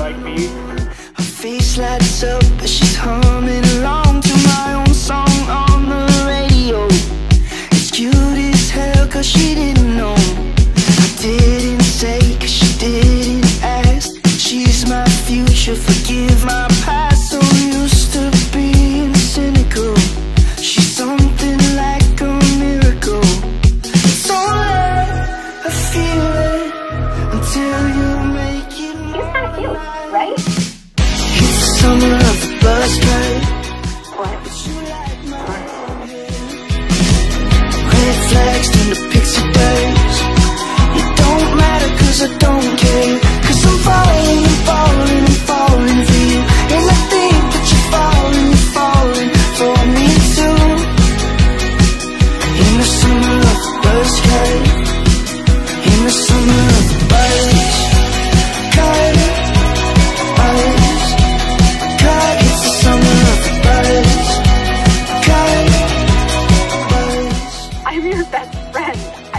like me. Her face lights up as she's humming along to my own song on the radio. It's cute as hell cause she didn't know. I didn't say cause she didn't ask. She's my future, forgive my past. So used to being cynical. She's something like a miracle. Don't let her feel it until you make it more than you, right? It's the summer of the bus ride. What? Red flags turn to pixie days. It don't matter cause I don't care. Cause I'm falling and falling and falling for you. And I think that you're falling for me too. In the summer of the bus ride. In the summer of the bus ride. Bus ride. It's the summer of the bus ride. Bus. I'm your best friend.